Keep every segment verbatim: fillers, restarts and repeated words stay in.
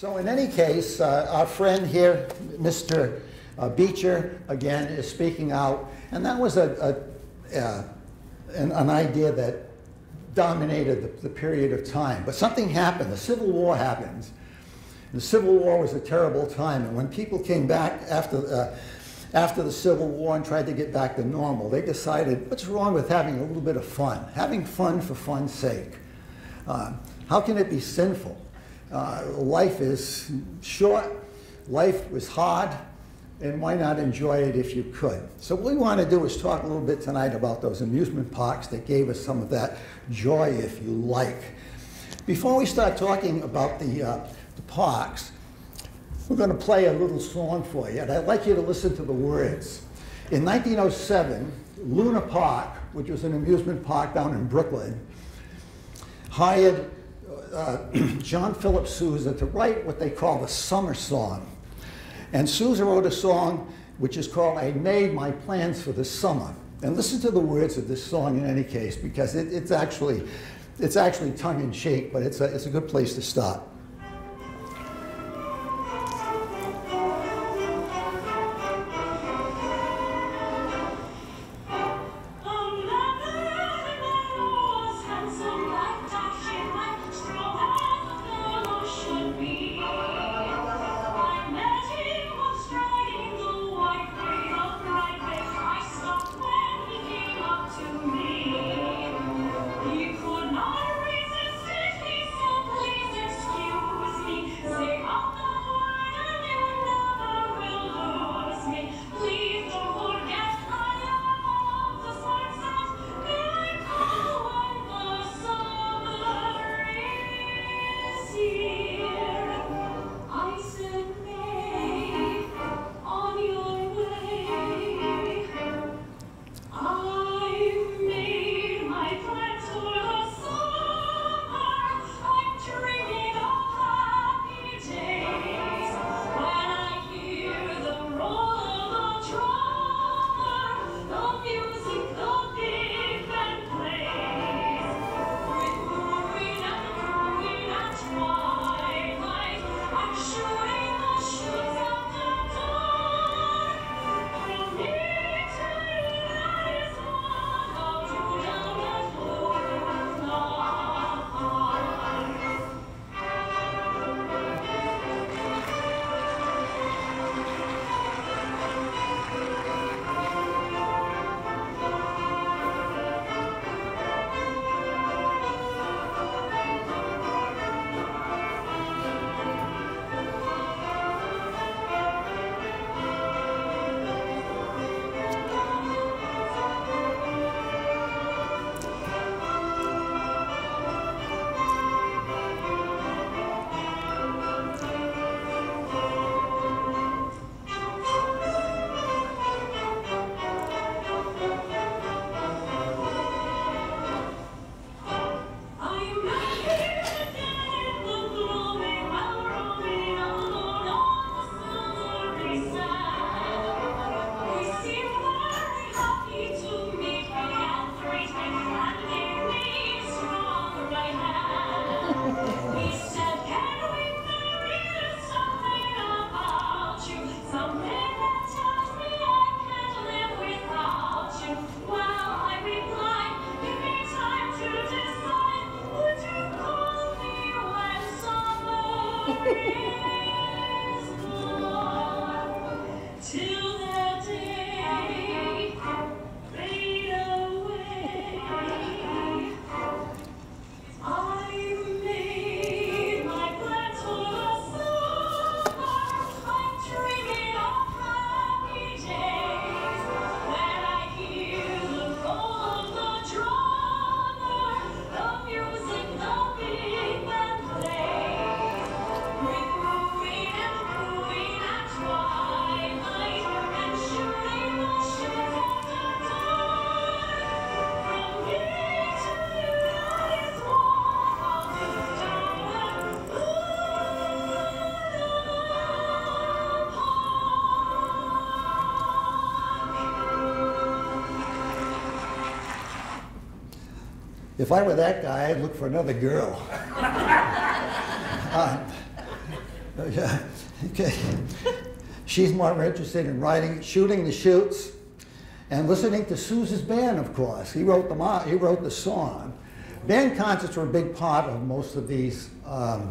So in any case, uh, our friend here, Mister Uh, Beecher, again, is speaking out. And that was a, a, uh, an, an idea that dominated the, the period of time. But something happened. The Civil War happens. The Civil War was a terrible time. And when people came back after, uh, after the Civil War and tried to get back to normal, they decided, what's wrong with having a little bit of fun? Having fun for fun's sake. Uh, how can it be sinful? Uh, life is short. Life was hard. And why not enjoy it if you could? So what we want to do is talk a little bit tonight about those amusement parks that gave us some of that joy, if you like. Before we start talking about the, uh, the parks, we're going to play a little song for you, and I'd like you to listen to the words. In nineteen oh seven, Luna Park, which was an amusement park down in Brooklyn, hired uh, John Philip Sousa to write what they call the summer song. And Sousa wrote a song which is called, I Made My Plans for the Summer. And listen to the words of this song in any case, because it, it's actually, it's actually tongue-in-cheek, but it's a, it's a good place to start. If I were that guy, I'd look for another girl. uh, yeah, okay. She's more interested in riding, shooting the chutes, and listening to Sousa's band, of course. He wrote the he wrote the song. Band concerts were a big part of most of these, um,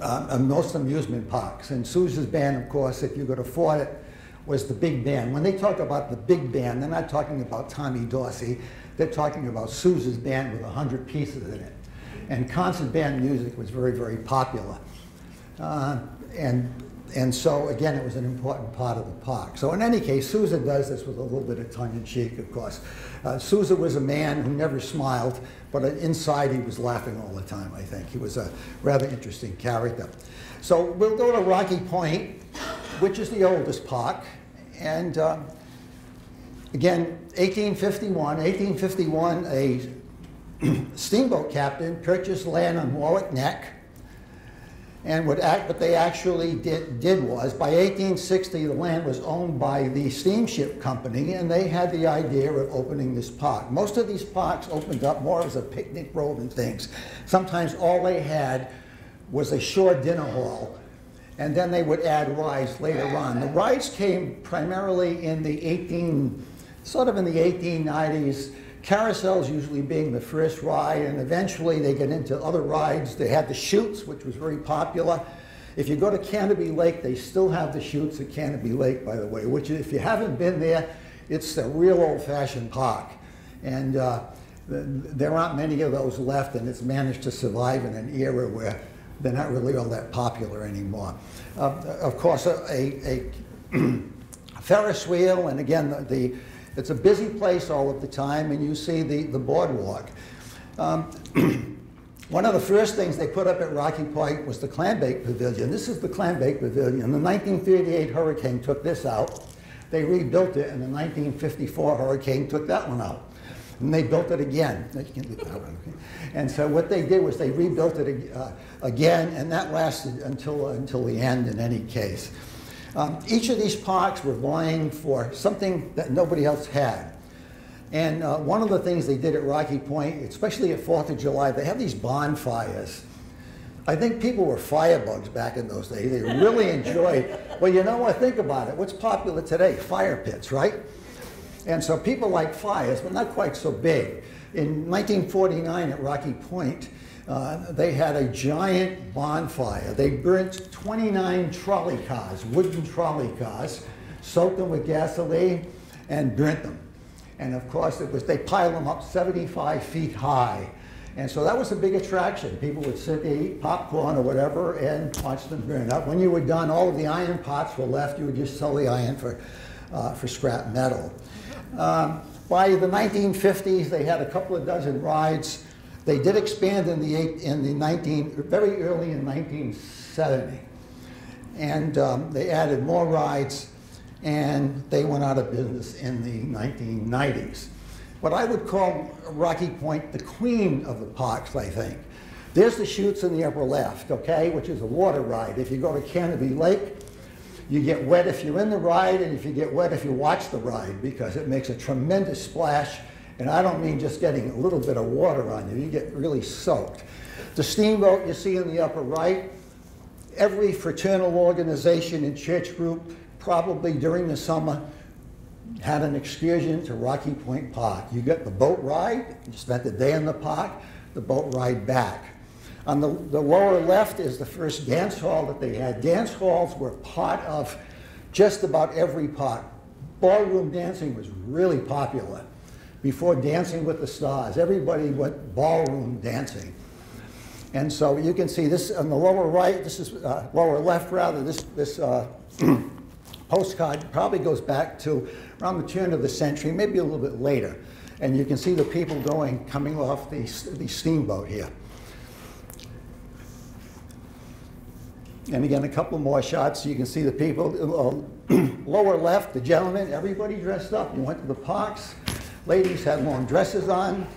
uh, most amusement parks. And Sousa's band, of course, if you could afford it, was the big band. When they talk about the big band, they're not talking about Tommy Dorsey. They're talking about Sousa's band with a hundred pieces in it. And concert band music was very, very popular. Uh, and and so again, it was an important part of the park. So in any case, Sousa does this with a little bit of tongue in cheek, of course. Uh, Sousa was a man who never smiled, but inside he was laughing all the time, I think. He was a rather interesting character. So we'll go to Rocky Point, which is the oldest park. And uh, again, eighteen fifty-one, eighteen fifty-one, a steamboat captain purchased land on Warwick Neck. And what, act, what they actually did, did was, by eighteen sixty, the land was owned by the steamship company, and they had the idea of opening this park. Most of these parks opened up more as a picnic road and things. Sometimes all they had was a shore dinner hall, and then they would add rides later on. The rides came primarily in the eighteen, sort of in the eighteen nineties, carousels usually being the first ride, and eventually they get into other rides. They had the chutes, which was very popular. If you go to Canobie Lake, they still have the chutes at Canobie Lake, by the way, which if you haven't been there, it's a real old-fashioned park. And uh, there aren't many of those left, and it's managed to survive in an era where they're not really all that popular anymore. Uh, of course, a, a Ferris wheel, and again, the, the it's a busy place all of the time, and you see the, the boardwalk. Um, one of the first things they put up at Rocky Point was the Clambake Pavilion. This is the Clambake Pavilion. The nineteen thirty-eight hurricane took this out. They rebuilt it, and the nineteen fifty-four hurricane took that one out. And they built it again. You can leave that one, okay? And so what they did was they rebuilt it uh, again, and that lasted until, uh, until the end in any case. Um, each of these parks were vying for something that nobody else had. And uh, one of the things they did at Rocky Point, especially at fourth of July, they have these bonfires. I think people were firebugs back in those days. They really enjoyed, well, you know what, think about it. What's popular today? Fire pits, right? And so people like fires, but not quite so big. In nineteen forty-nine at Rocky Point, Uh, they had a giant bonfire. They burnt twenty-nine trolley cars, wooden trolley cars, soaked them with gasoline, and burnt them. And of course, it was they piled them up seventy-five feet high. And so that was a big attraction. People would sit there, eat popcorn or whatever, and watch them burn up. When you were done, all of the iron pots were left. You would just sell the iron for, uh, for scrap metal. Um, by the nineteen fifties, they had a couple of dozen rides. They did expand in the eight, in the nineteen very early in nineteen seventy, and um, they added more rides, and they went out of business in the nineteen nineties. What I would call Rocky Point the queen of the parks, I think. There's the chutes in the upper left, okay, which is a water ride. If you go to Canobie Lake, you get wet if you're in the ride, and if you get wet if you watch the ride, because it makes a tremendous splash. And I don't mean just getting a little bit of water on you. You get really soaked. The steamboat you see in the upper right, every fraternal organization and church group probably during the summer had an excursion to Rocky Point Park. You got the boat ride, you spent the day in the park, the boat ride back. On the, the lower left is the first dance hall that they had. Dance halls were part of just about every park. Ballroom dancing was really popular. Before Dancing with the Stars, everybody went ballroom dancing. And so you can see this on the lower right, this is uh, lower left rather, this, this uh, postcard probably goes back to around the turn of the century, maybe a little bit later. And you can see the people going, coming off the, the steamboat here. And again, a couple more shots, so you can see the people. Uh, lower left, the gentlemen, everybody dressed up. You went to the parks. Ladies had long dresses on,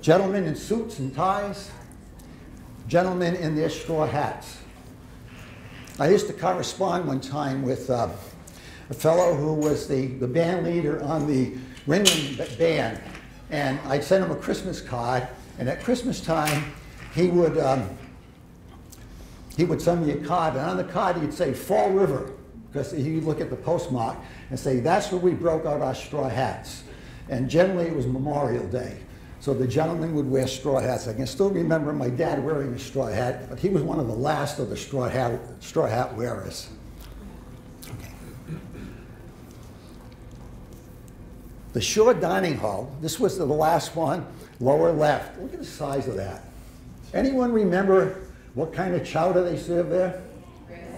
gentlemen in suits and ties, gentlemen in their straw hats. I used to correspond one time with uh, a fellow who was the, the band leader on the Ringling band, and I'd send him a Christmas card, and at Christmas time he would um, he would send me a card, and on the card he'd say Fall River, because he'd look at the postmark and say, that's where we broke out our straw hats. And generally it was Memorial Day. So the gentlemen would wear straw hats. I can still remember my dad wearing a straw hat, but he was one of the last of the straw hat, straw hat wearers. Okay. The Shore Dining Hall, this was the last one, lower left. Look at the size of that. Anyone remember what kind of chowder they served there?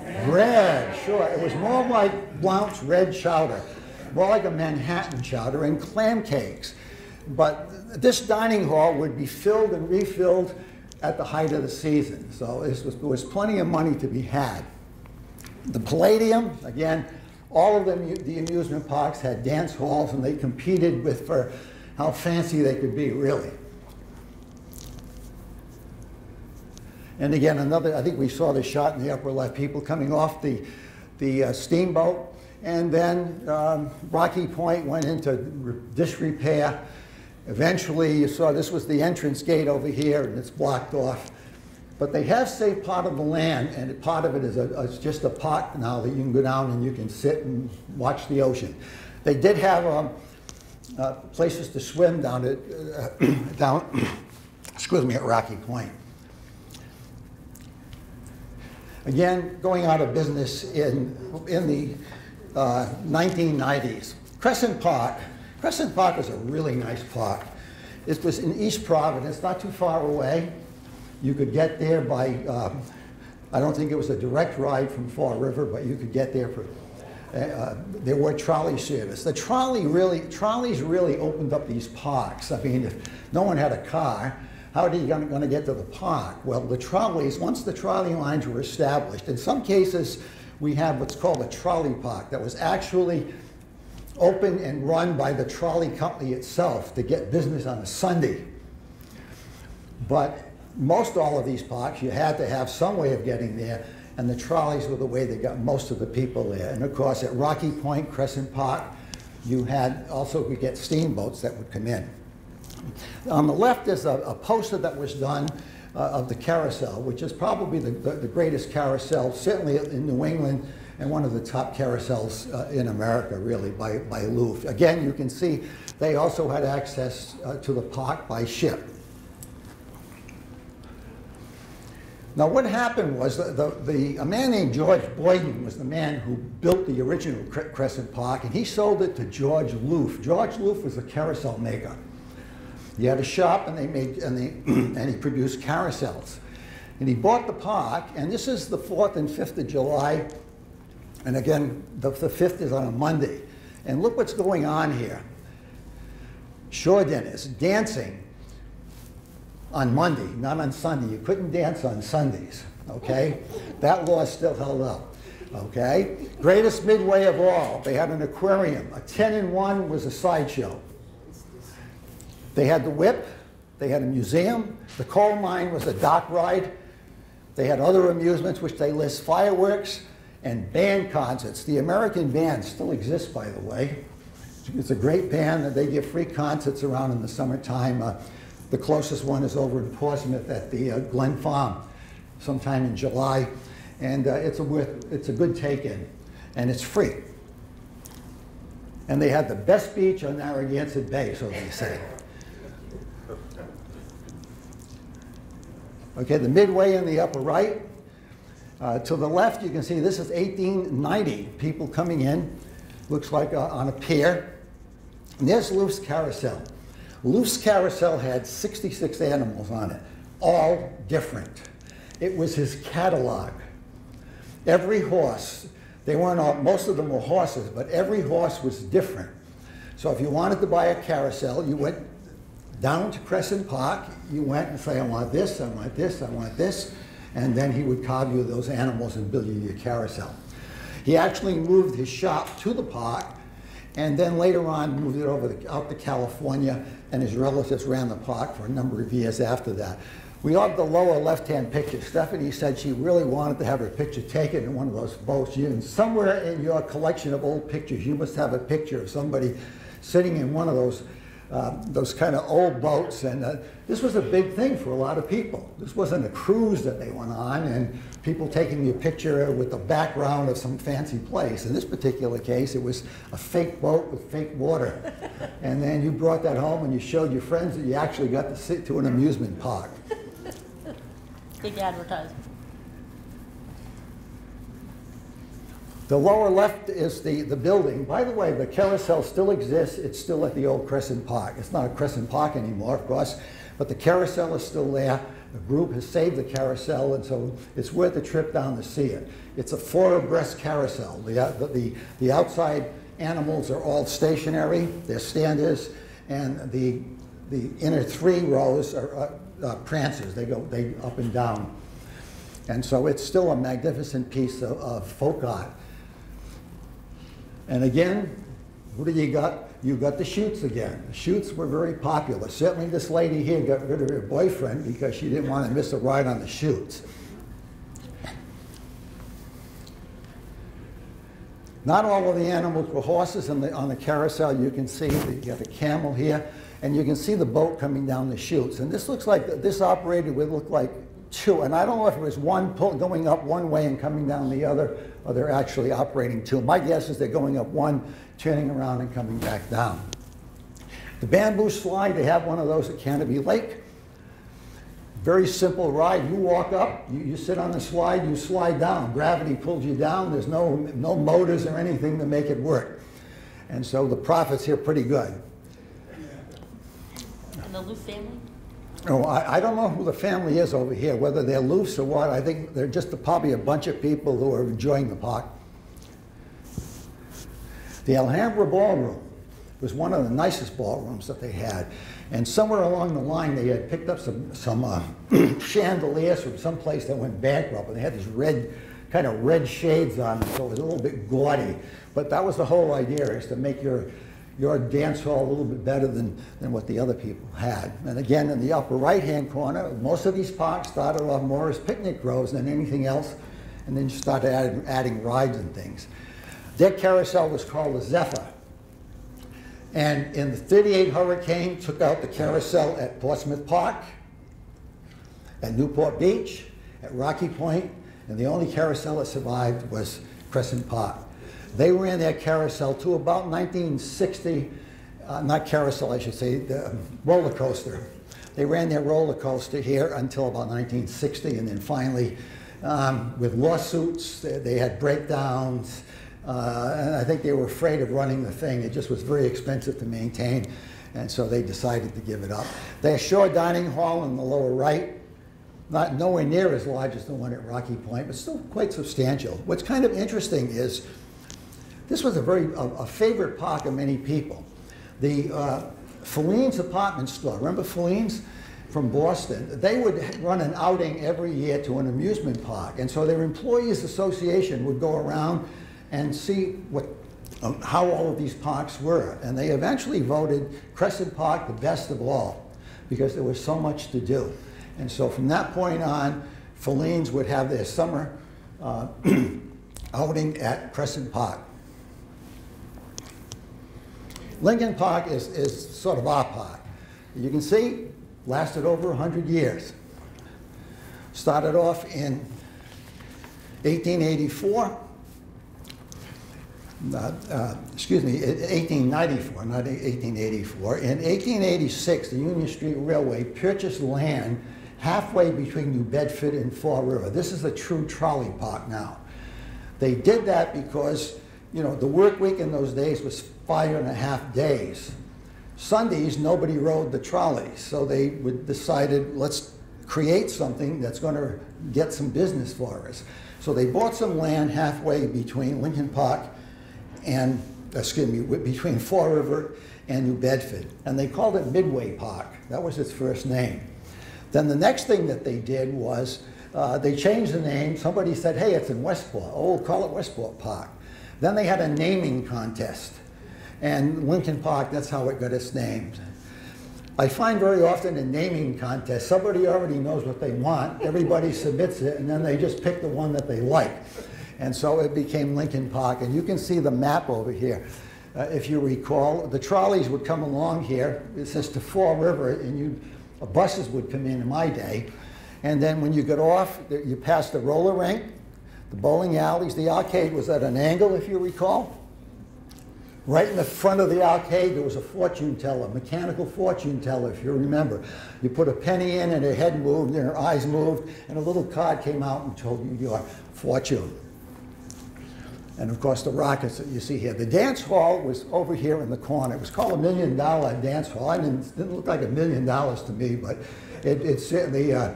Red, red sure. It was more like Blount's red chowder, more like a Manhattan chowder and clam cakes. But this dining hall would be filled and refilled at the height of the season. So this was, there was plenty of money to be had. The Palladium, again, all of them, the amusement parks had dance halls, and they competed with for how fancy they could be, really. And again, another, I think we saw this shot in the upper left, people coming off the, the uh, steamboat. And then um, Rocky Point went into disrepair. Eventually, you saw this was the entrance gate over here, and it's blocked off. But they have saved part of the land, and part of it is a, it's just a park now that you can go down and you can sit and watch the ocean. They did have um, uh, places to swim down at, uh, down, excuse me, at Rocky Point. Again, going out of business in, in the uh, nineteen nineties. Crescent Park. Crescent Park is a really nice park. It was in East Providence, not too far away. You could get there by, uh, I don't think it was a direct ride from Fall River, but you could get there for, uh, there were trolley service. The trolley really, trolleys really opened up these parks. I mean, if no one had a car, how are you going to get to the park? Well, the trolleys, once the trolley lines were established, in some cases we had what's called a trolley park that was actually open and run by the trolley company itself to get business on a Sunday. But most all of these parks, you had to have some way of getting there, and the trolleys were the way they got most of the people there. And of course, at Rocky Point, Crescent Park, you had also could get steamboats that would come in. On the left is a, a poster that was done uh, of the carousel, which is probably the, the, the greatest carousel, certainly in New England, and one of the top carousels uh, in America, really, by, by Looff. Again, you can see they also had access uh, to the park by ship. Now, what happened was the, the, the, a man named George Boyden was the man who built the original Crescent Park, and he sold it to George Looff. George Looff was a carousel maker. He had a shop, and they made, and they, and he produced carousels. And he bought the park, and this is the fourth and fifth of July, and again, the, the fifth is on a Monday. And look what's going on here. Shore dinners, dancing on Monday, not on Sunday. You couldn't dance on Sundays, okay? That law is still held up, okay? Greatest midway of all, they had an aquarium. A ten in one was a sideshow. They had the whip, they had a museum, the coal mine was a dock ride, they had other amusements which they list, fireworks, and band concerts. The American Band still exists, by the way. It's a great band that they give free concerts around in the summertime. Uh, the closest one is over in Portsmouth at the uh, Glen Farm sometime in July. And uh, it's, a worth, it's a good take-in, and it's free. And they had the best beach on Narragansett Bay, so they say. Okay, the midway in the upper right. Uh, to the left, you can see this is eighteen ninety, people coming in, looks like uh, on a pier. And there's Looff's Carousel. Looff's Carousel had sixty-six animals on it, all different. It was his catalog. Every horse, they weren't all, most of them were horses, but every horse was different. So if you wanted to buy a carousel, you went down to Crescent Park, you went and say, I want this, I want this, I want this, and then he would carve you those animals and build you your carousel. He actually moved his shop to the park, and then later on moved it over to, out to California, and his relatives ran the park for a number of years after that. We loved the lower left-hand picture. Stephanie said she really wanted to have her picture taken in one of those boats. You, somewhere in your collection of old pictures, you must have a picture of somebody sitting in one of those Uh, those kind of old boats, and uh, this was a big thing for a lot of people. This wasn't a cruise that they went on, and people taking your picture with the background of some fancy place. In this particular case, it was a fake boat with fake water. And then you brought that home and you showed your friends that you actually got to sit to an amusement park. Big advertisement. The lower left is the, the building. By the way, the carousel still exists. It's still at the old Crescent Park. It's not a Crescent Park anymore, of course, but the carousel is still there. The group has saved the carousel, and so it's worth a trip down to see it. It's a four-abreast carousel. The, the, the, the outside animals are all stationary. They're standers, and the, the inner three rows are uh, uh, prancers. They go they up and down. And so it's still a magnificent piece of, of folk art. And again, who do you got? You got the chutes again. The chutes were very popular. Certainly this lady here got rid of her boyfriend because she didn't want to miss a ride on the chutes. Not all of the animals were horses on the, on the carousel. You can see the, you got the camel here, and you can see the boat coming down the chutes. And this looks like, this operator would look like two, and I don't know if it was one pull, going up one way and coming down the other, or they're actually operating two. My guess is they're going up one, turning around and coming back down. The bamboo slide, they have one of those at Canobie Lake. Very simple ride. You walk up, you, you sit on the slide, you slide down. Gravity pulls you down. There's no, no motors or anything to make it work. And so the profits here are pretty good. And the Looff family? Oh, I, I don't know who the family is over here, whether they're Loofs or what. I think they're just a, probably a bunch of people who are enjoying the park. The Alhambra Ballroom was one of the nicest ballrooms that they had. And somewhere along the line, they had picked up some, some uh, chandeliers from some place that went bankrupt, and they had these red, kind of red shades on them, so it was a little bit gaudy. But that was the whole idea, is to make your your dance hall a little bit better than, than what the other people had. And again, in the upper right-hand corner, most of these parks started off more as picnic groves than anything else, and then you started adding, adding rides and things. Their carousel was called the Zephyr. And in the thirty-eight hurricane, took out the carousel at Portsmouth Park, at Newport Beach, at Rocky Point, and the only carousel that survived was Crescent Park. They ran their carousel to about nineteen sixty, uh, not carousel, I should say, the roller coaster. They ran their roller coaster here until about nineteen sixty, and then finally, um, with lawsuits, they, they had breakdowns, uh, and I think they were afraid of running the thing. It just was very expensive to maintain, and so they decided to give it up. Their Shore Dining Hall in the lower right, not nowhere near as large as the one at Rocky Point, but still quite substantial. What's kind of interesting is, this was a very a, a favorite park of many people. The uh, Filene's apartment store, remember Filene's from Boston? They would run an outing every year to an amusement park, and so their employees association would go around and see what, um, how all of these parks were. And they eventually voted Crescent Park the best of all because there was so much to do. And so from that point on, Filene's would have their summer uh, outing at Crescent Park. Lincoln Park is, is sort of our park. You can see, lasted over one hundred years. Started off in eighteen eighty-four, not, uh, excuse me, eighteen ninety-four, not eighteen eighty-four. In eighteen eighty-six, the Union Street Railway purchased land halfway between New Bedford and Fall River. This is a true trolley park now. They did that because, you know, the work week in those days was five and a half days. Sundays, nobody rode the trolleys, so they would decided, let's create something that's going to get some business for us. So they bought some land halfway between Lincoln Park and, excuse me, between Fall River and New Bedford, and they called it Midway Park. That was its first name. Then the next thing that they did was uh, they changed the name. Somebody said, hey, it's in Westport. Oh, call it Westport Park. Then they had a naming contest. And Lincoln Park, that's how it got its name. I find very often in naming contests, somebody already knows what they want, everybody submits it, and then they just pick the one that they like. And so it became Lincoln Park. And you can see the map over here. Uh, if you recall, the trolleys would come along here. It says to Fall River, and you, uh, buses would come in in my day. And then when you get off, you pass the roller rink, the bowling alleys. The arcade was at an angle, if you recall. Right in the front of the arcade, there was a fortune teller, mechanical fortune teller, if you remember. You put a penny in, and her head moved, and her eyes moved, and a little card came out and told you your fortune. And of course, the rockets that you see here. The dance hall was over here in the corner. It was called a million dollar dance hall. I mean, it didn't look like a million dollars to me, but it, it certainly uh,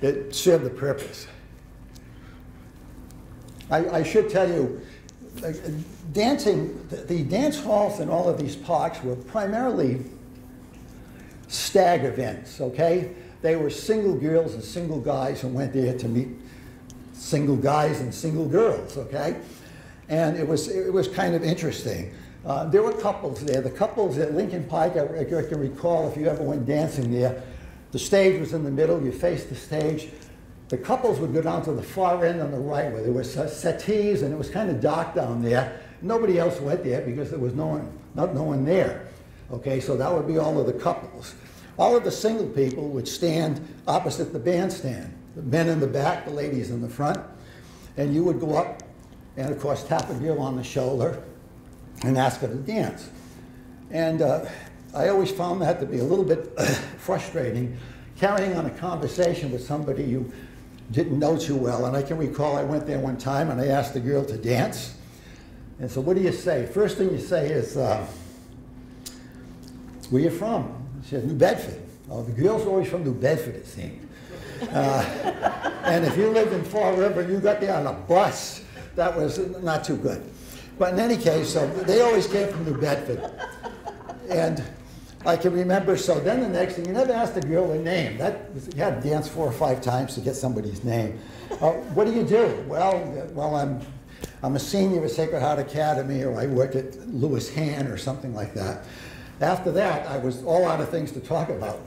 it served the purpose. I, I should tell you, uh, dancing, the, the dance halls in all of these parks were primarily stag events, okay? They were single girls and single guys who went there to meet single guys and single girls, okay? And it was, it was kind of interesting. Uh, there were couples there. The couples at Lincoln Park, I, I can recall, if you ever went dancing there, the stage was in the middle, you faced the stage. The couples would go down to the far end on the right where there were settees, and it was kind of dark down there. Nobody else went there because there was no one, not no one there. Okay, so that would be all of the couples. All of the single people would stand opposite the bandstand. The men in the back, the ladies in the front. And you would go up and, of course, tap a girl on the shoulder and ask her to dance. And uh, I always found that to be a little bit frustrating, carrying on a conversation with somebody you didn't know too well. And I can recall I went there one time and I asked the girl to dance. And so what do you say? First thing you say is, uh, where you from? She said, New Bedford. Oh, the girl's always from New Bedford, it seemed. Uh, and if you lived in Fall River and you got there on a bus, that was not too good. But in any case, so they always came from New Bedford. And I can remember, so then the next thing, you never asked a girl her name. That was, you had to dance four or five times to get somebody's name. Uh, what do you do? Well, well I'm, I'm a senior at Sacred Heart Academy, or I worked at Lewis Hann or something like that. After that, I was all out of things to talk about.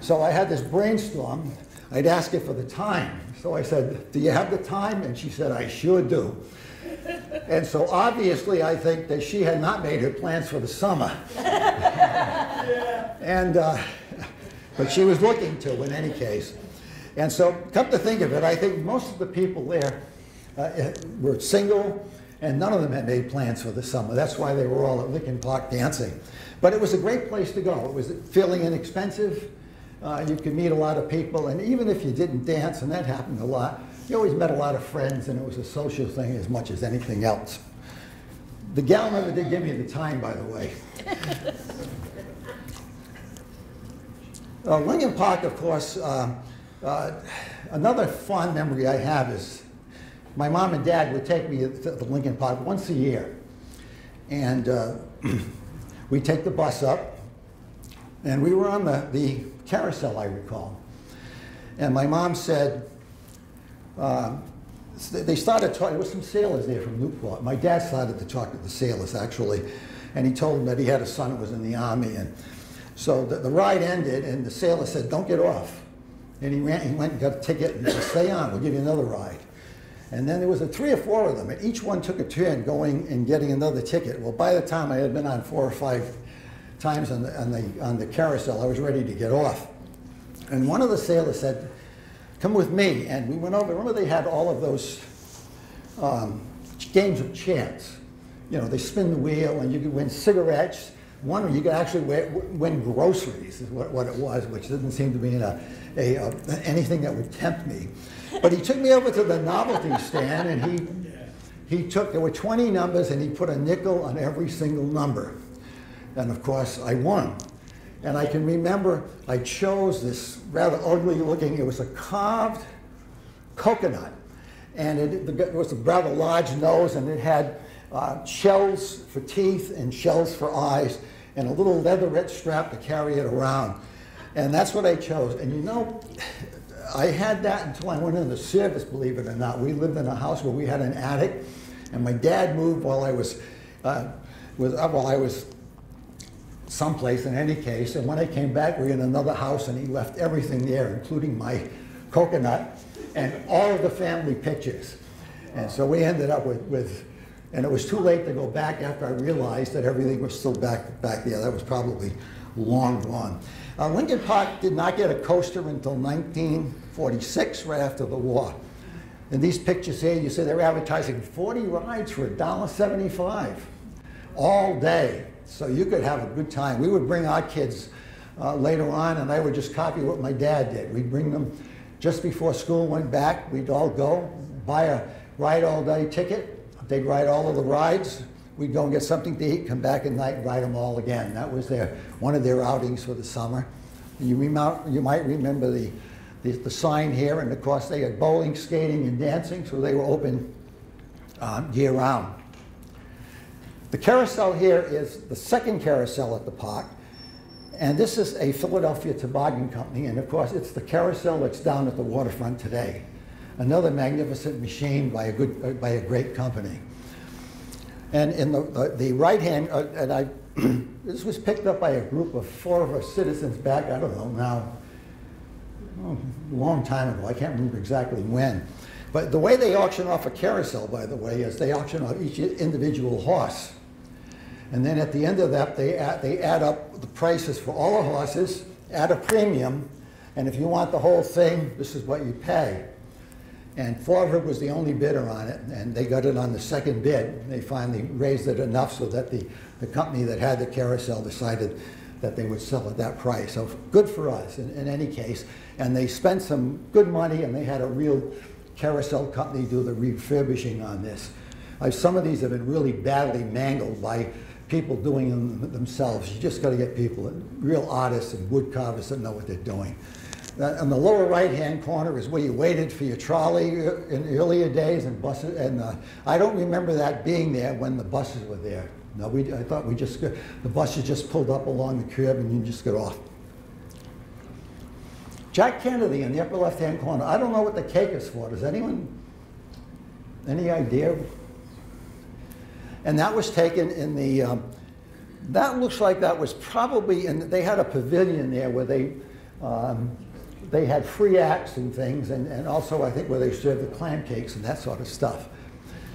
So I had this brainstorm. I'd ask her for the time. So I said, do you have the time? And she said, I sure do. And so obviously, I think that she had not made her plans for the summer. Yeah. And, uh, but she was looking to, in any case. And so come to think of it, I think most of the people there uh, were single, and none of them had made plans for the summer. That's why they were all at Lincoln Park dancing. But it was a great place to go. It was fairly inexpensive. Uh, you could meet a lot of people, and even if you didn't dance, and that happened a lot, you always met a lot of friends, and it was a social thing as much as anything else. The gal never did give me the time, by the way. uh, Lincoln Park, of course, uh, uh, another fond memory I have is my mom and dad would take me to the Lincoln Park once a year, and uh, we'd take the bus up, and we were on the, the carousel, I recall. And my mom said, uh, they started talking, there were some sailors there from Newport. My dad started to talk to the sailors, actually, and he told them that he had a son who was in the Army. And so the, the ride ended, and the sailor said, don't get off. And he, ran, he went and got a ticket, and he said, stay on, we'll give you another ride. And then there was a three or four of them, and each one took a turn going and getting another ticket. Well, by the time I had been on four or five times on the, on the, on the carousel, I was ready to get off. And one of the sailors said, come with me. And we went over. Remember, they had all of those um, games of chance. You know, they spin the wheel, and you could win cigarettes. One, or you could actually win groceries, is what, what it was, which didn't seem to be in a, a, a, anything that would tempt me. But he took me over to the novelty stand, and he, he took, there were twenty numbers, and he put a nickel on every single number. And of course, I won. And I can remember I chose this rather ugly looking, it was a carved coconut. And it, it was a rather large nose, and it had uh, shells for teeth and shells for eyes, and a little leatherette strap to carry it around. And that's what I chose. And you know, I had that until I went into the service, believe it or not. We lived in a house where we had an attic, and my dad moved while I was, uh, was uh, while I was someplace, in any case. And when I came back, we were in another house, and he left everything there, including my coconut and all of the family pictures. And so we ended up with, with and it was too late to go back after I realized that everything was still back, back there. That was probably long run. Uh, Lincoln Park did not get a coaster until nineteen forty-six, right after the war. And these pictures here, you see they're advertising forty rides for a dollar seventy-five all day. So you could have a good time. We would bring our kids uh, later on, and I would just copy what my dad did. We'd bring them just before school went back. We'd all go buy a ride all day ticket. They'd ride all of the rides. We'd go and get something to eat, come back at night, and ride them all again. That was their, one of their outings for the summer. You, remount, you might remember the, the, the sign here, and of course they had bowling, skating, and dancing, so they were open um, year-round. The carousel here is the second carousel at the park, and this is a Philadelphia Toboggan Company, and of course it's the carousel that's down at the waterfront today. Another magnificent machine by a, good, by a great company. And in the, the, the right hand, uh, and I, this was picked up by a group of four of our citizens back, I don't know now, oh, a long time ago, I can't remember exactly when. But the way they auction off a carousel, by the way, is they auction off each individual horse. And then at the end of that, they add, they add up the prices for all the horses, add a premium, and if you want the whole thing, this is what you pay. And Fort Hood was the only bidder on it, and they got it on the second bid. They finally raised it enough so that the, the company that had the carousel decided that they would sell at that price. So good for us in, in any case. And they spent some good money, and they had a real carousel company do the refurbishing on this. Uh, some of these have been really badly mangled by people doing them themselves. You just got to get people, real artists and wood carvers that know what they're doing. Uh, on the lower right-hand corner is where you waited for your trolley in earlier days, and buses. And uh, I don't remember that being there when the buses were there. No, we, I thought we just got, the buses just pulled up along the curb and you just got off. Jack Kennedy in the upper left-hand corner. I don't know what the cake is for. Does anyone, any idea? And that was taken in the. Um, that looks like that was probably, and they had a pavilion there where they. Um, They had free acts and things, and, and also I think where they served the clam cakes and that sort of stuff.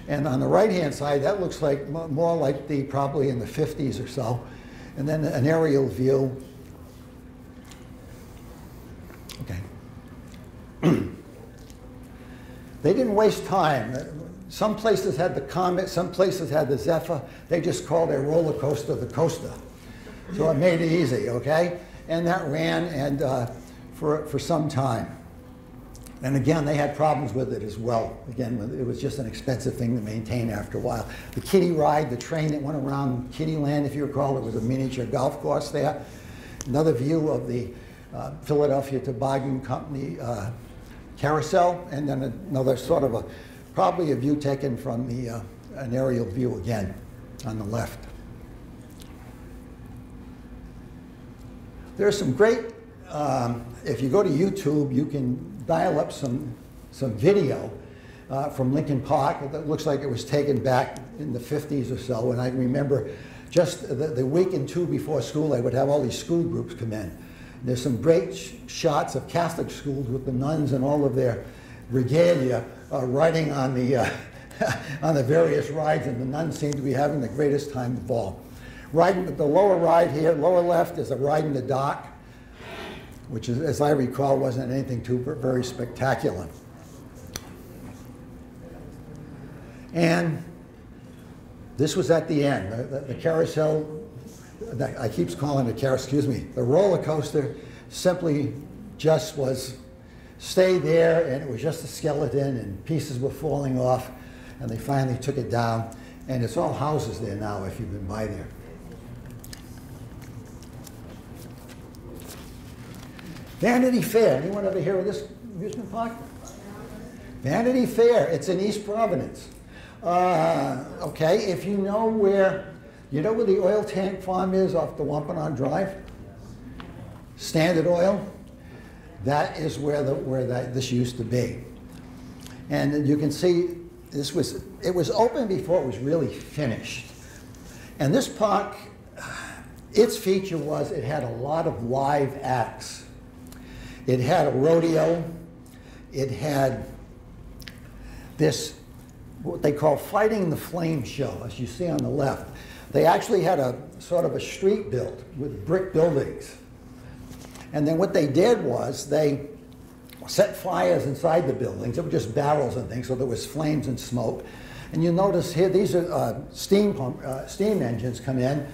And on the right-hand side, that looks like more like the probably in the fifties or so. And then an aerial view. Okay. They didn't waste time. Some places had the Comet, some places had the Zephyr. They just called their roller coaster the Coaster. So it made it easy, okay? And that ran and. Uh, For, for some time. And again, they had problems with it as well. Again, it was just an expensive thing to maintain after a while. The kiddie ride, the train that went around Kiddie Land, if you recall, it was a miniature golf course there. Another view of the uh, Philadelphia Toboggan Company uh, carousel, and then another sort of a, probably a view taken from the, uh, an aerial view again on the left. There are some great Um, if you go to YouTube, you can dial up some, some video uh, from Lincoln Park that looks like it was taken back in the fifties or so. And I remember just the, the week and two before school, I would have all these school groups come in. And there's some great sh shots of Catholic schools with the nuns and all of their regalia uh, riding on the, uh, on the various rides, and the nuns seem to be having the greatest time of all. Riding the lower ride here, lower left, is a ride in the dark, which, is, as I recall, wasn't anything too very spectacular. And this was at the end. The, the, the carousel, the, I keep calling it carousel, excuse me, the roller coaster simply just was, stayed there, and it was just a skeleton, and pieces were falling off, and they finally took it down. And it's all houses there now, if you've been by there. Vanity Fair. Anyone ever hear of this amusement park? Vanity Fair. It's in East Providence. Uh, okay, if you know where, you know where the oil tank farm is off the Wampanoag Drive? Standard Oil. That is where the where that this used to be. And you can see this was it was open before it was really finished. And this park, its feature was it had a lot of live acts. It had a rodeo. It had this what they call Fighting the Flame show, as you see on the left. They actually had a sort of a street built with brick buildings. And then what they did was they set fires inside the buildings. It was just barrels and things, so there was flames and smoke. And you notice here, these are uh, steam pump, uh, steam engines come in,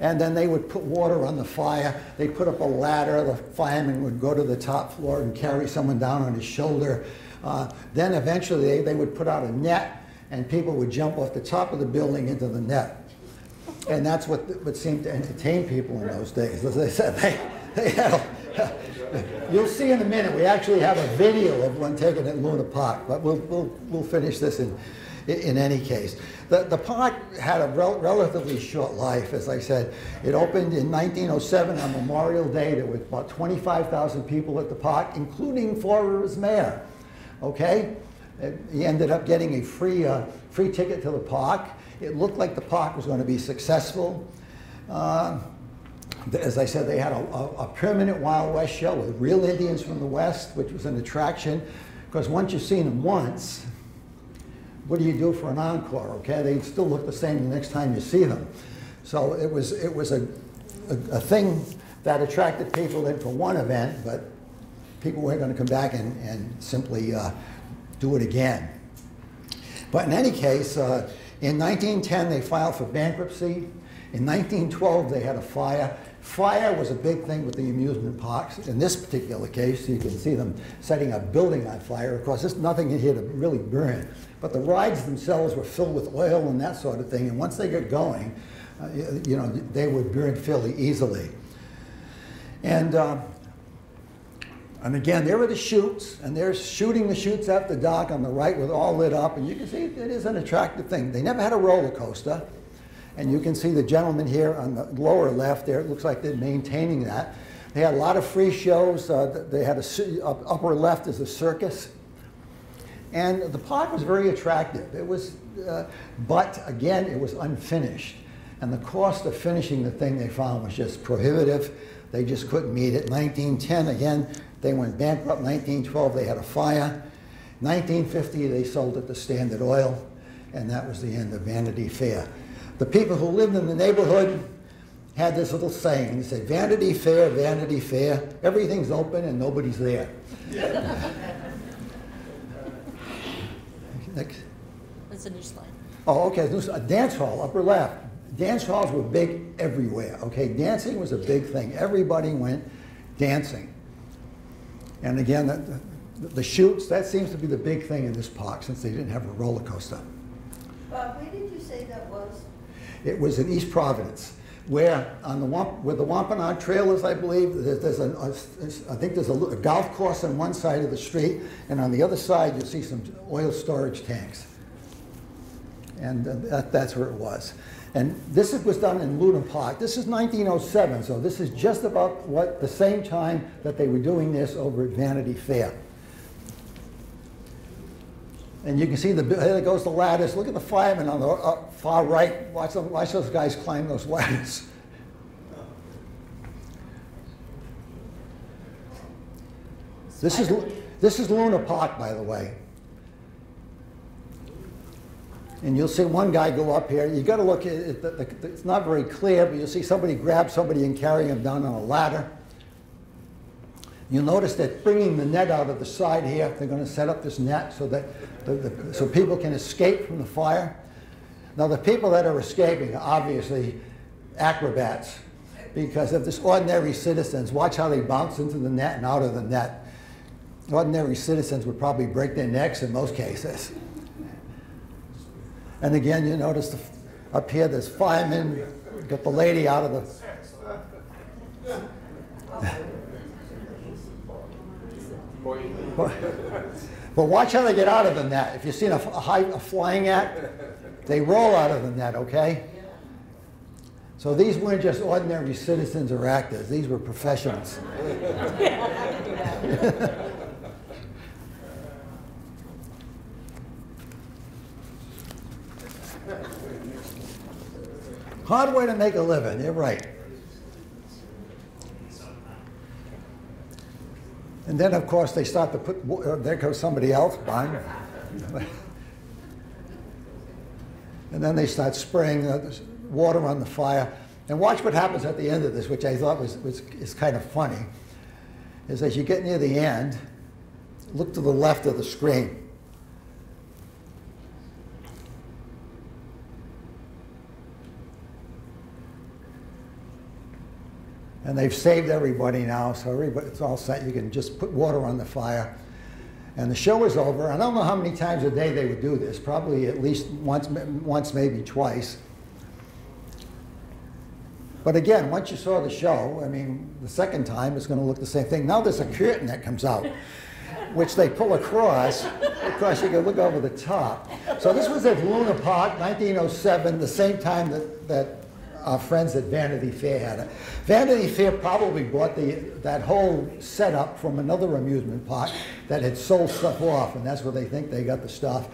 and then they would put water on the fire. They put up a ladder. The fireman would go to the top floor and carry someone down on his shoulder. Uh, then eventually they, they would put out a net, and people would jump off the top of the building into the net. And that's what, what seemed to entertain people in those days. As I said, they, they had a, you'll see in a minute, we actually have a video of one taken at Luna Park, but we'll, we'll, we'll finish this in, in any case. The, the park had a rel relatively short life, as I said. It opened in nineteen oh seven on Memorial Day. There were about twenty-five thousand people at the park, including Forer's mayor, okay? He ended up getting a free, uh, free ticket to the park. It looked like the park was going to be successful. Uh, as I said, they had a, a, a permanent Wild West show with real Indians from the West, which was an attraction, because once you've seen them once, what do you do for an encore, okay? They still look the same the next time you see them. So it was, it was a, a, a thing that attracted people in for one event, but people weren't going to come back and, and simply uh, do it again. But in any case, uh, in nineteen ten, they filed for bankruptcy. In nineteen twelve, they had a fire. Fire was a big thing with the amusement parks. In this particular case, you can see them setting a building on fire. Of course, there's nothing in here to really burn. But the rides themselves were filled with oil and that sort of thing. And once they got going, uh, you know, they would burn fairly easily. And, uh, and again, there are the chutes, and they're shooting the chutes after dark on the right with all lit up. And you can see it is an attractive thing. They never had a roller coaster. And you can see the gentleman here on the lower left there. It looks like they're maintaining that. They had a lot of free shows. Uh, they had a upper left is a circus. And the park was very attractive. It was, uh, but again, it was unfinished. And the cost of finishing the thing they found was just prohibitive. They just couldn't meet it. nineteen ten, again, they went bankrupt. nineteen twelve, they had a fire. nineteen fifty, they sold it to Standard Oil. And that was the end of Vanity Fair. The people who lived in the neighborhood had this little saying. They said, Vanity Fair, Vanity Fair, everything's open and nobody's there. Next. That's a new slide. Oh, okay. A dance hall, upper left. Dance halls were big everywhere, okay? Dancing was a big thing. Everybody went dancing. And again, the, the, the chutes, that seems to be the big thing in this park since they didn't have a roller coaster. Bob, where did you say that was? It was in East Providence, where on the where the Wampanoag Trail is, I believe. There's a, a, I think there's a, a golf course on one side of the street, and on the other side you'll see some oil storage tanks. And uh, that, that's where it was. And this was done in Luna Park. This is nineteen oh seven, so this is just about what the same time that they were doing this over at Vanity Fair. And you can see the, there goes the ladders. Look at the firemen on the uh, far right. Watch, them, watch those guys climb those ladders. This is, this is Luna Park, by the way. And you'll see one guy go up here. You've got to look at it. The, the, it's not very clear, but you'll see somebody grab somebody and carry him down on a ladder. You'll notice that bringing the net out of the side here, they're going to set up this net so that the, the, so people can escape from the fire. Now, the people that are escaping are obviously acrobats, because if there's ordinary citizens, watch how they bounce into the net and out of the net. Ordinary citizens would probably break their necks in most cases. And again, you notice the, up here, there's firemen, got the lady out of the... But watch how they get out of the net. If you've seen a, high, a flying act, they roll out of the net, okay? So these weren't just ordinary citizens or actors. These were professionals. Hard way to make a living, you're right. And then, of course, they start to put, there goes somebody else, fine. and then they start spraying uh, water on the fire. And watch what happens at the end of this, which I thought was, was is kind of funny, is as you get near the end, look to the left of the screen. And they've saved everybody now, so everybody, it's all set. You can just put water on the fire. And the show is over. I don't know how many times a day they would do this, probably at least once, once maybe twice. But again, once you saw the show, I mean, the second time it's going to look the same thing. Now there's a curtain that comes out, which they pull across, because you can look over the top. So this was at Luna Park, nineteen oh seven, the same time that, that our friends at Vanity Fair had it. Vanity Fair probably bought the, that whole setup from another amusement park that had sold stuff off, and that's where they think they got the stuff.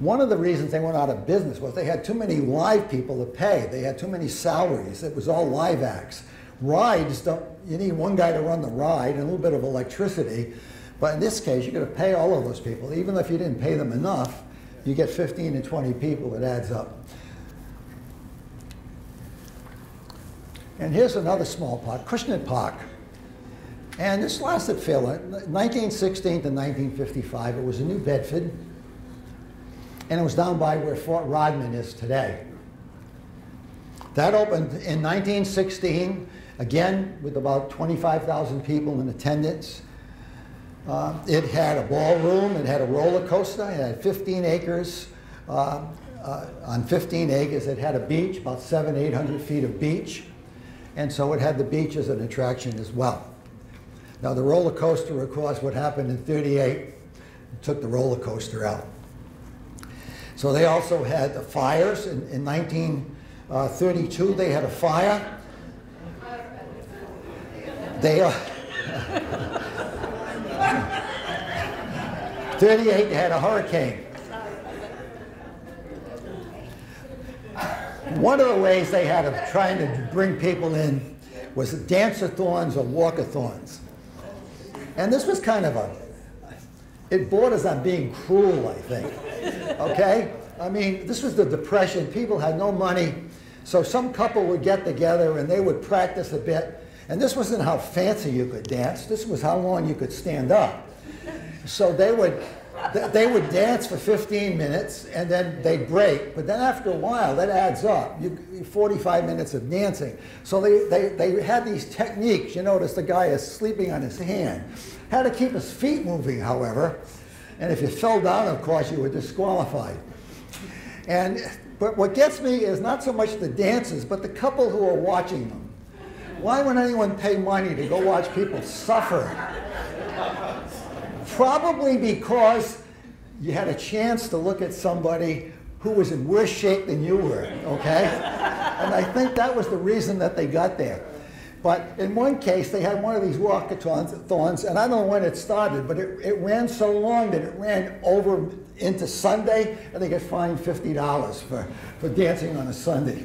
One of the reasons they went out of business was they had too many live people to pay. They had too many salaries. It was all live acts. Rides, don't, you need one guy to run the ride and a little bit of electricity. But in this case, you're going to pay all of those people. Even if you didn't pay them enough, you get fifteen to twenty people. It adds up. And here's another small park, Crescent Park. And this lasted fairly, nineteen sixteen to nineteen fifty-five. It was in New Bedford. And it was down by where Fort Rodman is today. That opened in nineteen sixteen, again with about twenty-five thousand people in attendance. Uh, it had a ballroom, it had a roller coaster, it had fifteen acres. Uh, uh, on fifteen acres, it had a beach, about seven, eight hundred feet of beach. And so it had the beach as an attraction as well. Now the roller coaster, of course, what happened in thirty-eight, took the roller coaster out. So they also had the fires. In, in nineteen thirty-two, they had a fire. They, uh, thirty-eight, they had a hurricane. One of the ways they had of trying to bring people in was dance-a-thons or walk-a-thons. And this was kind of a, it borders on being cruel, I think. Okay? I mean, this was the Depression. People had no money. So some couple would get together and they would practice a bit. And this wasn't how fancy you could dance. This was how long you could stand up. So they would, they would dance for fifteen minutes and then they'd break. But then after a while, that adds up. You, forty-five minutes of dancing. So they, they, they had these techniques. You notice the guy is sleeping on his hand. Had to keep his feet moving, however. And if you fell down, of course, you were disqualified. And, but what gets me is not so much the dances, but the couple who are watching them. Why would anyone pay money to go watch people suffer? Probably because you had a chance to look at somebody who was in worse shape than you were, okay? And I think that was the reason that they got there. But in one case, they had one of these walk-a-thons, and I don't know when it started, but it, it ran so long that it ran over into Sunday, and they got fined fifty dollars for, for dancing on a Sunday.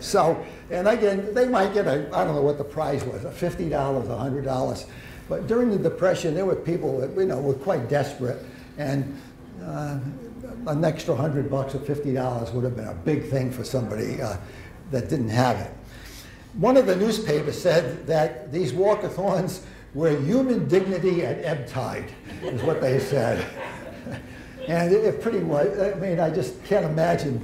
So, and again, they might get a, I don't know what the prize was, fifty dollars, one hundred dollars. But during the Depression, there were people that, you know, were quite desperate, and uh, an extra one hundred bucks or fifty dollars would have been a big thing for somebody uh, that didn't have it. One of the newspapers said that these walk-a-thons were human dignity at ebb tide, is what they said. And it, it pretty much, I mean, I just can't imagine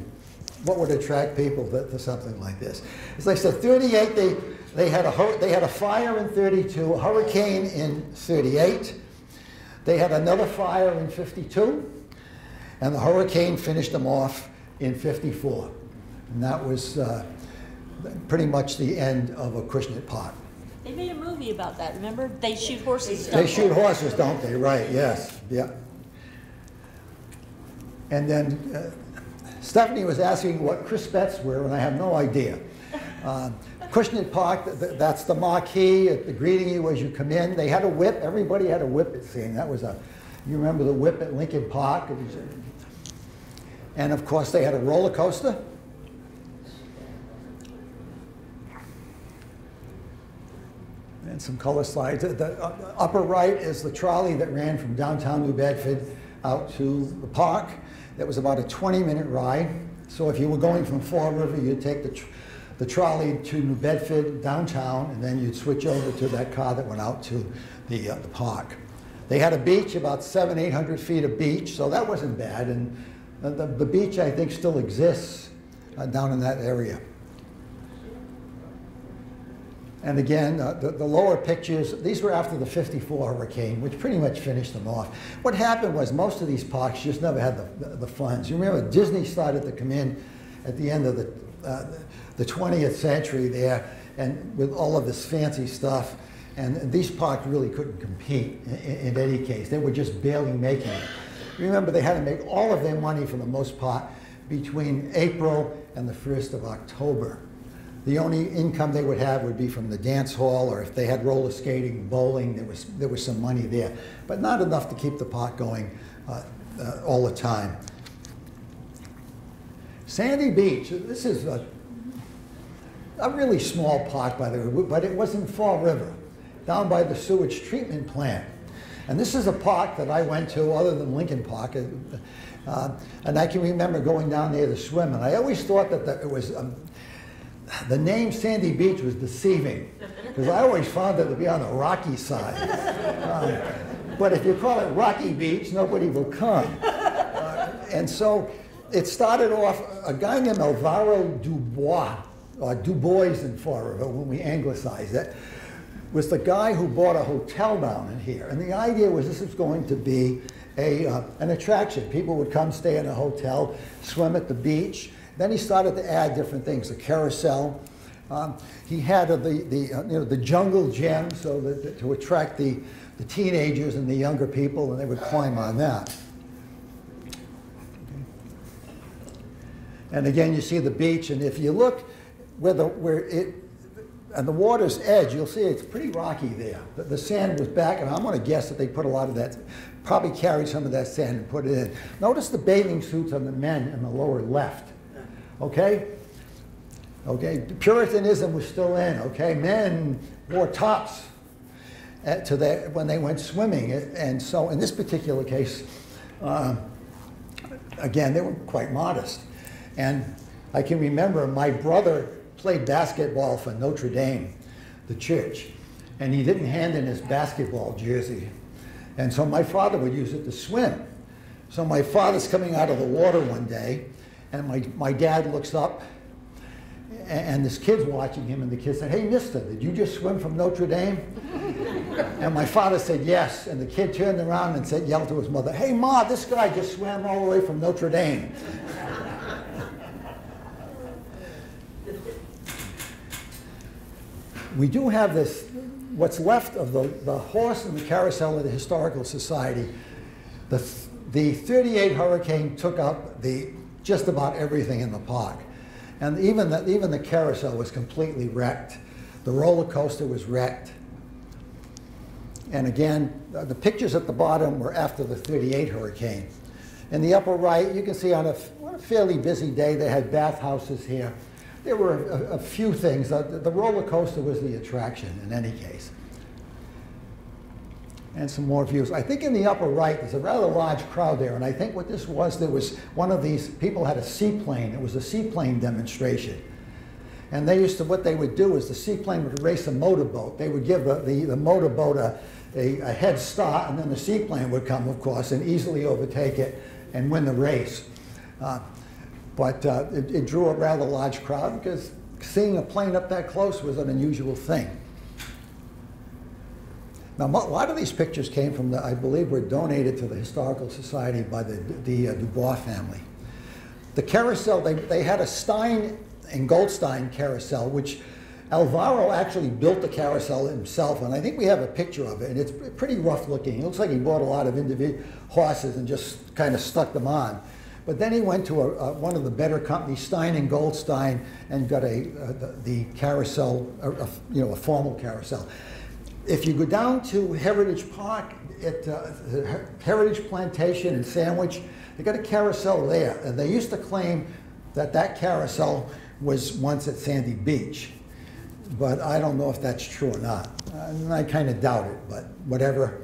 what would attract people to, to something like this. As I said, thirty-eight, they, they, had a, they had a fire in thirty-two, a hurricane in thirty-eight. They had another fire in fifty-two, and the hurricane finished them off in fifty-four. And that was uh, pretty much the end of a Acushnet Park. They made a movie about that, remember? They shoot horses, don't they? They shoot horses, don't they? Right, yes. Yeah. And then uh, Stephanie was asking what crispettes were, and I have no idea. Uh, Acushnet Park, th th that's the marquee, the greeting you as you come in. They had a whip. Everybody had a whip, it seemed. That was a, you remember the whip at Lincoln Park? It was a, and of course, they had a roller coaster. And some color slides. The upper right is the trolley that ran from downtown New Bedford out to the park. that was about a twenty minute ride. So if you were going from Fall River, you'd take the, tr the trolley to New Bedford downtown, and then you'd switch over to that car that went out to the, uh, the park. They had a beach, about seven, eight hundred feet of beach, so that wasn't bad. And uh, the, the beach, I think, still exists uh, down in that area. And again, uh, the, the lower pictures, these were after the fifty-four hurricane, which pretty much finished them off. What happened was most of these parks just never had the, the, the funds. You remember Disney started to come in at the end of the, uh, the twentieth century there, and with all of this fancy stuff. And these parks really couldn't compete in, in any case. They were just barely making it. Remember, they had to make all of their money, for the most part, between April and the first of October. The only income they would have would be from the dance hall, or if they had roller skating, bowling, there was, there was some money there. But not enough to keep the park going uh, uh, all the time. Sandy Beach, this is a, a really small park, by the way, but it was in Fall River, down by the sewage treatment plant. And this is a park that I went to, other than Lincoln Park, uh, and I can remember going down there to swim. And I always thought that the, it was, um, the name Sandy Beach was deceiving, because I always found it to be on the rocky side. Um, but if you call it Rocky Beach, nobody will come. Uh, and so it started off, a guy named Alvaro Dubois, or Dubois in Fall River, when we anglicized it, was the guy who bought a hotel down in here. And the idea was this was going to be a, uh, an attraction. People would come stay in a hotel, swim at the beach. Then he started to add different things, the carousel. Um, he had uh, the, the, uh, you know, the jungle gym, so that, to attract the, the teenagers and the younger people, and they would climb on that. And again, you see the beach, and if you look where, the, where it, and the water's edge, you'll see it's pretty rocky there. The, the sand was back, and I'm going to guess that they put a lot of that, probably carried some of that sand and put it in. Notice the bathing suits on the men in the lower left, okay? Okay, Puritanism was still in, okay? Men wore tops at, to their, when they went swimming, and so in this particular case, uh, again, they were quite modest. And I can remember my brother played basketball for Notre Dame, the church, and he didn't hand in his basketball jersey. And so my father would use it to swim. So my father's coming out of the water one day, and my, my dad looks up, and, and this kid's watching him, and the kid said, "Hey, mister, did you just swim from Notre Dame?" And my father said, "Yes." And the kid turned around and said, yelled to his mother, "Hey, Ma, this guy just swam all the way from Notre Dame." We do have this, what's left of the, the horse and the carousel of the Historical Society. The, the thirty-eight hurricane took up the, just about everything in the park. And even the, even the carousel was completely wrecked. The roller coaster was wrecked. And again, the pictures at the bottom were after the thirty-eight hurricane. In the upper right, you can see on a, on a fairly busy day, they had bathhouses here. There were a, a few things. Uh, the roller coaster was the attraction in any case. And some more views. I think in the upper right, there's a rather large crowd there. And I think what this was, there was one of these, people had a seaplane. It was a seaplane demonstration. And they used to, what they would do is the seaplane would race a motorboat. They would give the, the, the motorboat a, a, a head start, and then the seaplane would come, of course, and easily overtake it and win the race. Uh, But uh, it, it drew a rather large crowd, because seeing a plane up that close was an unusual thing. Now, a lot of these pictures came from the, I believe, were donated to the Historical Society by the, the uh, Dubois family. The carousel, they, they had a Stein and Goldstein carousel, which Alvaro actually built the carousel himself. And I think we have a picture of it, and it's pretty rough looking. It looks like he bought a lot of individual horses and just kind of stuck them on. But then he went to a, uh, one of the better companies, Stein and Goldstein, and got a, uh, the, the carousel, a, a, you know, a formal carousel. If you go down to Heritage Park, at uh, Heritage Plantation in Sandwich, they got a carousel there. And they used to claim that that carousel was once at Sandy Beach. But I don't know if that's true or not. And I kind of doubt it, but whatever.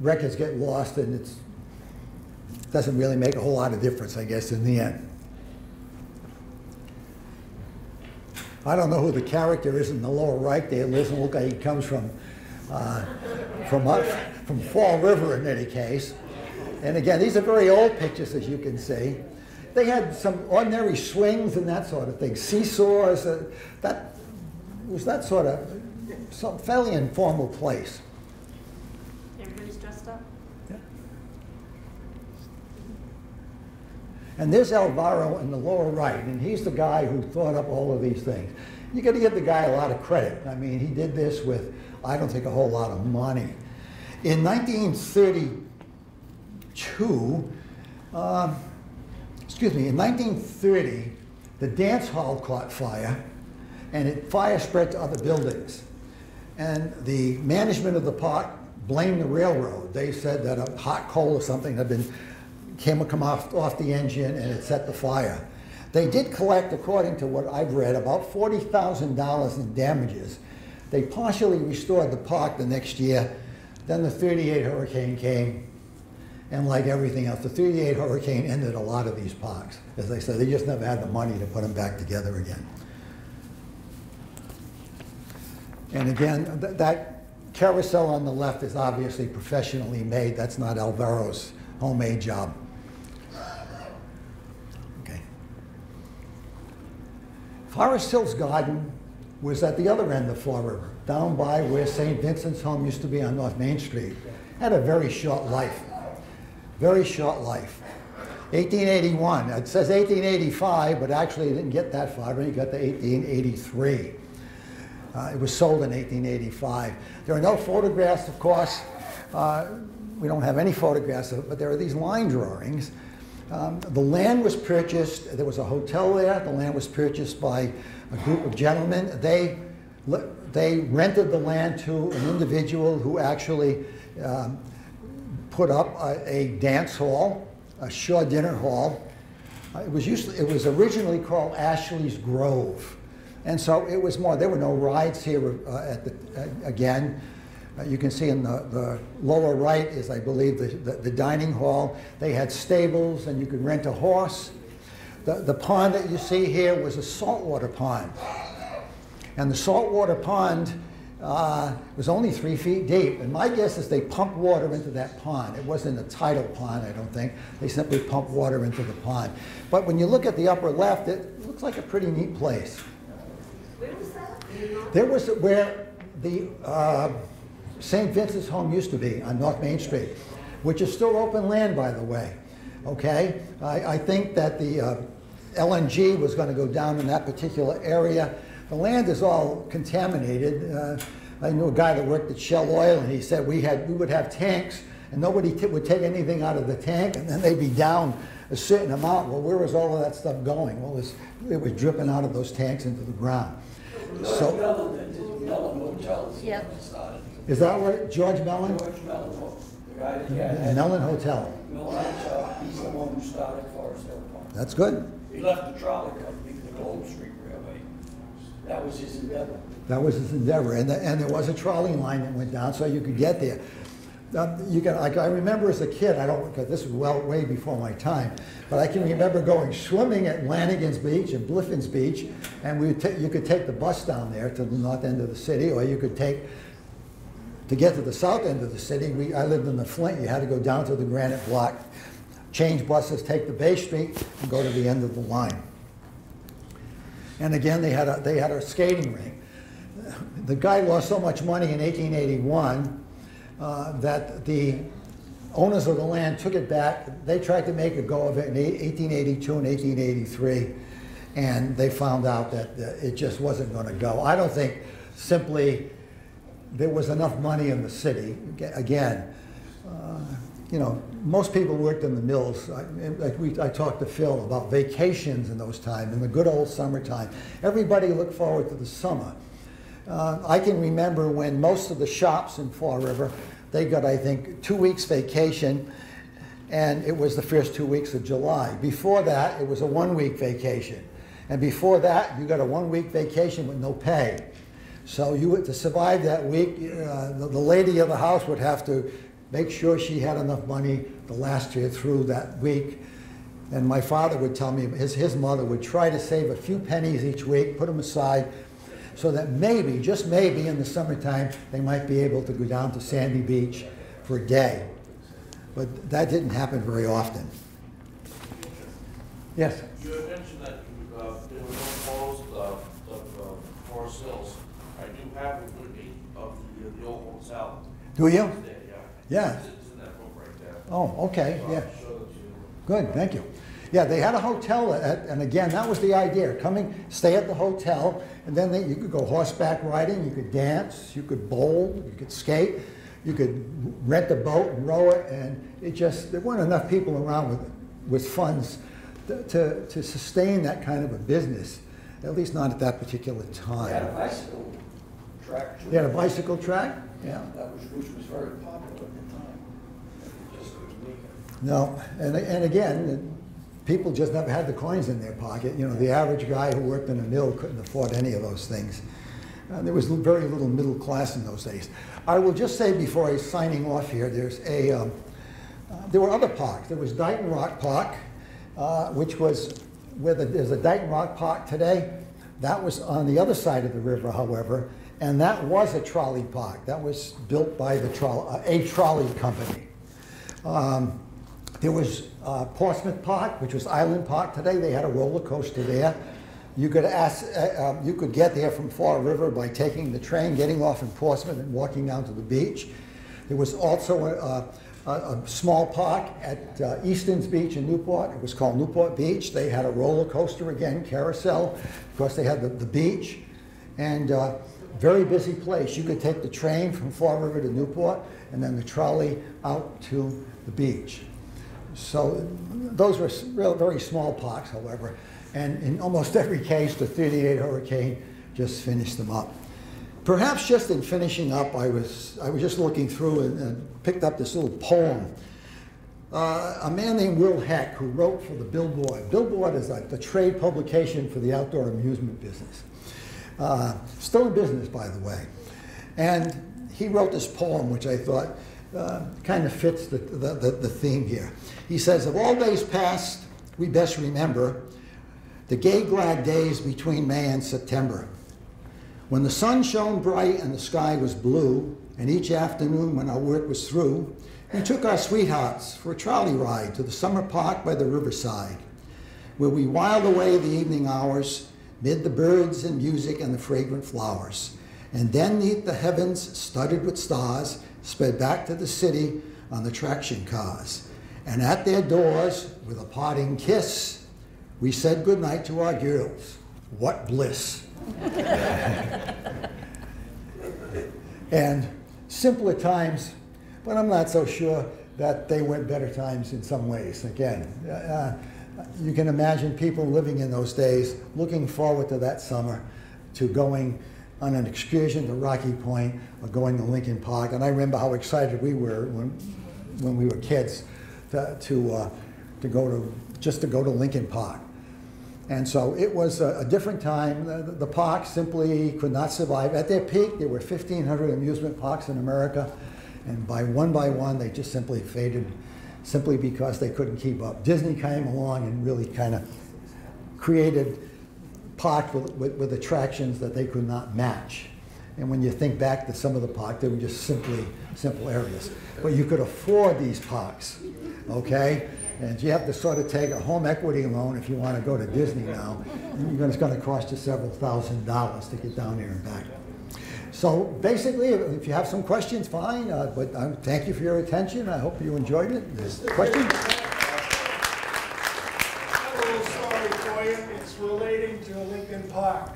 Records get lost, and it's doesn't really make a whole lot of difference, I guess, in the end. I don't know who the character is in the lower right there. It doesn't look like he comes from, uh, from, up, from Fall River in any case. And again, these are very old pictures, as you can see. They had some ordinary swings and that sort of thing, seesaws. Uh, that was that sort of some fairly informal place. Everybody's dressed up. Yeah. And there's Alvaro in the lower right, and he's the guy who thought up all of these things. You got to give the guy a lot of credit. I mean, he did this with, I don't think, a whole lot of money. In nineteen thirty-two. Um, Excuse me, in nineteen thirty, the dance hall caught fire, and it fire spread to other buildings. And the management of the park blamed the railroad. They said that a hot coal or something had been, came come off, off the engine and it set the fire. They did collect, according to what I've read, about forty thousand dollars in damages. They partially restored the park the next year. Then the thirty-eight hurricane came. And like everything else, the thirty-eight hurricane ended a lot of these parks. As I said, they just never had the money to put them back together again. And again, th that carousel on the left is obviously professionally made. That's not Alvaro's homemade job. Okay. Forest Hills Garden was at the other end of Fall River, down by where Saint Vincent's Home used to be on North Main Street. Had a very short life. Very short life. eighteen eighty-one. It says eighteen eighty-five, but actually it didn't get that far. It only got to eighteen eighty-three. Uh, it was sold in eighteen eighty-five. There are no photographs, of course. Uh, we don't have any photographs of it, but there are these line drawings. Um, the land was purchased. There was a hotel there. The land was purchased by a group of gentlemen. They, they rented the land to an individual who actually um, put up a, a dance hall, a shore dinner hall. Uh, it was used to, it was originally called Ashley's Grove, and so it was more. There were no rides here uh, at the uh, again. Uh, you can see in the, the lower right is, I believe, the, the the dining hall. They had stables, and you could rent a horse. The the pond that you see here was a saltwater pond, and the saltwater pond. Uh, it was only three feet deep, and my guess is they pumped water into that pond. It wasn't a tidal pond, I don't think. They simply pumped water into the pond. But when you look at the upper left, it looks like a pretty neat place. Where was that? There was where the uh, Saint Vincent's Home used to be on North Main Street, which is still open land, by the way. Okay, I, I think that the uh, L N G was going to go down in that particular area. The land is all contaminated. Uh, I knew a guy that worked at Shell Oil, and he said we had we would have tanks, and nobody t would take anything out of the tank, and then they'd be down a certain amount. Well, where was all of that stuff going? Well, it was, it was dripping out of those tanks into the ground. So, Mellon Hotels started. Is that where George Mellon? George Mellon, the guy that, yeah. Mellon Hotel. Mellon Hotel. He's the one who started Forest Hill Park. That's good. He left the trolley company for the Gold Street. That was his endeavor. That was his endeavor, and, the, and there was a trolley line that went down, so you could get there. Uh, you can, I, I remember as a kid, I don't, because this was well way before my time, but I can remember going swimming at Lanigan's Beach and Bliffin's Beach, and we you could take the bus down there to the north end of the city, or you could take to get to the south end of the city. We, I lived in the Flint. You had to go down to the Granite Block, change buses, take the Bay Street, and go to the end of the line. And again, they had a they had a skating rink. The guy lost so much money in eighteen eighty-one uh, that the owners of the land took it back. They tried to make a go of it in eighteen eighty-two and eighteen eighty-three, and they found out that uh, it just wasn't going to go. I don't think simply there was enough money in the city. Again, uh, you know, most people worked in the mills. I, like we, I talked to Phil about vacations in those times, in the good old summertime. Everybody looked forward to the summer. Uh, I can remember when most of the shops in Fall River, they got, I think, two weeks vacation, and it was the first two weeks of July. Before that, it was a one-week vacation. And before that, you got a one-week vacation with no pay. So you would, to survive that week, uh, the, the lady of the house would have to make sure she had enough money to last her through that week. And my father would tell me, his, his mother would try to save a few pennies each week, put them aside, so that maybe, just maybe, in the summertime, they might be able to go down to Sandy Beach for a day. But that didn't happen very often. Yes? You had mentioned that you, uh, there were no photos of, of uh, Forest Hills. I do have a good date of the, the old hotel. Do you? There, yeah. Yeah. It's in that book right there. Oh, okay, so yeah. Good, thank you. Yeah, they had a hotel, at, and again, that was the idea. Coming, stay at the hotel, and then they, you could go horseback riding, you could dance, you could bowl, you could skate, you could rent a boat and row it, and it just, there weren't enough people around with, with funds to, to, to sustain that kind of a business, at least not at that particular time. They had a bicycle track, too. They had a bicycle track? Yeah. That was, which was very popular at the time. Just No, and, and again, people just never had the coins in their pocket. You know, the average guy who worked in a mill couldn't afford any of those things. Uh, there was very little middle class in those days. I will just say before I'm signing off here, there's a, um, uh, there were other parks. There was Dighton Rock Park, uh, which was where the, there's a Dighton Rock Park today. That was on the other side of the river, however, and that was a trolley park. That was built by the tro uh, a trolley company. Um, There was uh, Portsmouth Park, which was Island Park today. They had a roller coaster there. You could, ask, uh, uh, you could get there from Fall River by taking the train, getting off in Portsmouth, and walking down to the beach. There was also a, a, a small park at uh, Easton's Beach in Newport. It was called Newport Beach. They had a roller coaster again, carousel. Of course, they had the, the beach. And uh, very busy place. You could take the train from Fall River to Newport, and then the trolley out to the beach. So those were very small parks, however, and in almost every case, the thirty-eight hurricane just finished them up. Perhaps just in finishing up, I was, I was just looking through and, and picked up this little poem. Uh, a man named Will Heck, who wrote for the Billboard. Billboard is like the trade publication for the outdoor amusement business. Uh, still in business, by the way. And he wrote this poem, which I thought, Uh, kind of fits the, the, the, the theme here. He says, of all days past, we best remember the gay, glad days between May and September, when the sun shone bright and the sky was blue, and each afternoon when our work was through, we took our sweethearts for a trolley ride to the summer park by the riverside, where we whiled away the evening hours, mid the birds and music and the fragrant flowers, and then neath the heavens studded with stars, sped back to the city on the traction cars. And at their doors, with a parting kiss, we said goodnight to our girls. What bliss. And simpler times, but I'm not so sure that they were better times in some ways. Again, uh, you can imagine people living in those days, looking forward to that summer, to going on an excursion to Rocky Point or going to Lincoln Park. And I remember how excited we were when, when we were kids to, to, uh, to go to, just to go to Lincoln Park. And so it was a, a different time. The, the parks simply could not survive. At their peak, there were fifteen hundred amusement parks in America. And by one by one, they just simply faded, simply because they couldn't keep up. Disney came along and really kind of created parked with, with, with attractions that they could not match. And when you think back to some of the parks, they were just simply simple areas. But you could afford these parks, okay? And you have to sort of take a home equity loan if you want to go to Disney now. And it's going to cost you several thousand dollars to get down there and back. So basically, if you have some questions, fine. Uh, but I thank you for your attention. I hope you enjoyed it. Questions? Relating to Lincoln Park.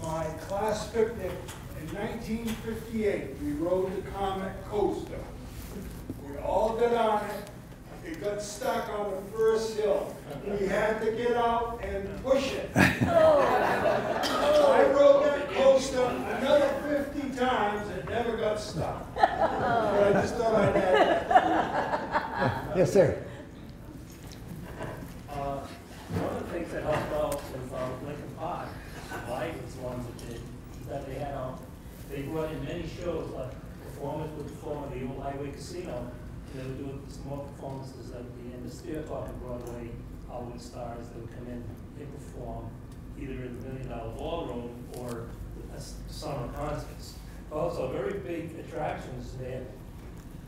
My class picnic in nineteen fifty-eight, we rode the Comet Coaster. We all got on it. It got stuck on the first hill. We had to get out and push it. I rode that coaster another fifty times and never got stuck. But I just thought I'd add that. Yes, sir. Uh, One of the things that helped out was uh, Lincoln Park. Light was one that they, that they had on. They brought in many shows, like performers would perform at the old Highway Casino, They were doing some more performances at the end of three o'clock on Broadway, Hollywood stars that would come in, they perform either in the Million Dollar Ballroom or a summer concerts. Also, very big attractions there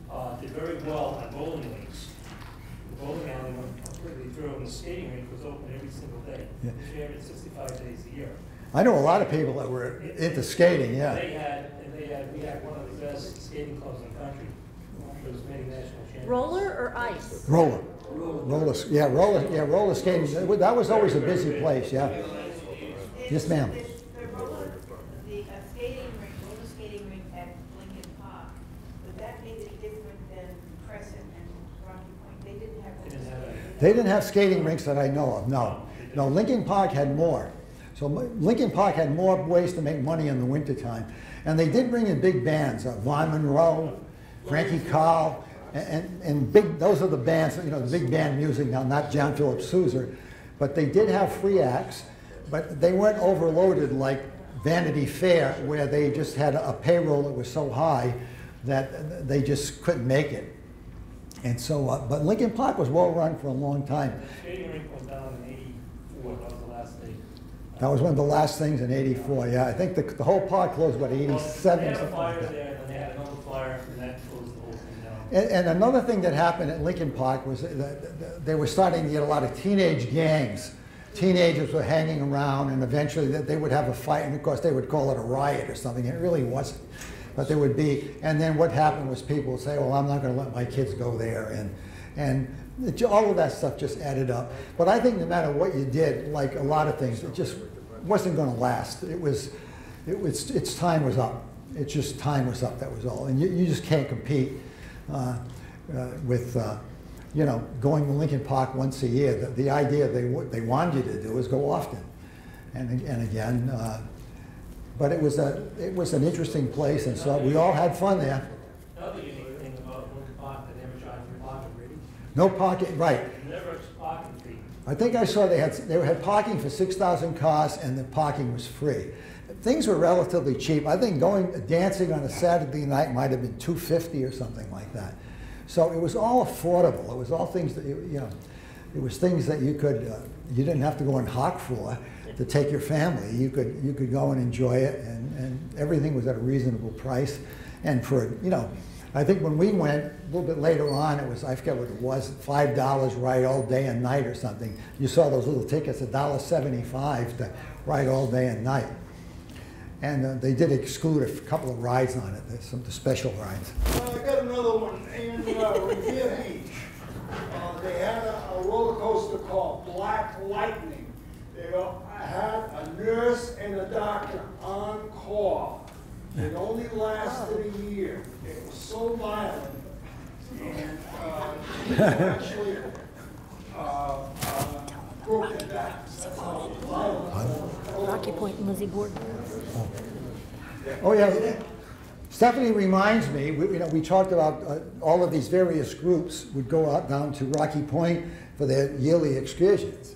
uh, did very well at bowling lanes. The bowling alley went completely through, and the skating rink was open every single day. Yeah. three hundred sixty-five days a year. I know a lot of people that were it, into it, skating, yeah. They had, and they had, we had one of the best skating clubs in the country. It was many national champions. Roller or ice? Roller. Roller, roller yeah, roller, yeah, roller skating. That was always a busy place, yeah. It's, yes, ma'am. The roller, the uh, skating rink, roller skating rink at Lincoln Park, would that make it different than Crescent and Rocky Point? They didn't have roller skating. They didn't have skating rinks that I know of, no. No, Lincoln Park had more. So Lincoln Park had more ways to make money in the wintertime. And they did bring in big bands, uh, Vaughn Monroe, Frankie Carl, and, and, and big, those are the bands, you know, the big band music now, not John Philip Sousa. But they did have free acts, but they weren't overloaded like Vanity Fair, where they just had a, a payroll that was so high that they just couldn't make it. And so, uh, but Lincoln Park was well run for a long time. The skating rink went down in eighty-four, that was the last thing. That was one of the last things in eighty-four, yeah. I think the, the whole park closed, what, eighty-seven? They had a fire there, and they had another fire, and that closed the whole thing down. And, and another thing that happened at Lincoln Park was that, that they were starting to get a lot of teenage gangs. Teenagers were hanging around, and eventually that they would have a fight, and of course they would call it a riot or something. It really wasn't, but there would be. And then what happened was people would say, well, I'm not going to let my kids go there. and and. It, all of that stuff just added up. But I think no matter what you did, like a lot of things, it just wasn't going to last. It was, it was, its time was up. It's just time was up, that was all. And you, you just can't compete uh, uh, with, uh, you know, going to Lincoln Park once a year. The, the idea they, they wanted you to do was go often. And, and again, uh, but it was, a, it was an interesting place, and so we all had fun there. No parking, right. Never parking fee. I think I saw they had, they had parking for six thousand cars, and the parking was free. Things were relatively cheap. I think going dancing on a Saturday night might have been two fifty or something like that. So it was all affordable. It was all things that, you, you know, it was things that you could, uh, you didn't have to go on hock for to take your family. You could, you could go and enjoy it, and, and everything was at a reasonable price. And for, you know, I think when we went, a little bit later on, it was, I forget what it was, five dollars ride all day and night or something. You saw those little tickets, a dollar seventy-five to ride all day and night. And uh, they did exclude a couple of rides on it, There's some of the special rides. Well, I got another one in uh, Revere Beach. Uh, they had a, a roller coaster called Black Lightning. They had a nurse and a doctor on call. It only lasted a year. It was so violent, and uh, people actually uh, uh, broke their backs. That's how violent. Rocky Point and Lizzie Borden. Oh. oh yeah, Stephanie reminds me. We, you know, we talked about uh, all of these various groups would go out down to Rocky Point for their yearly excursions.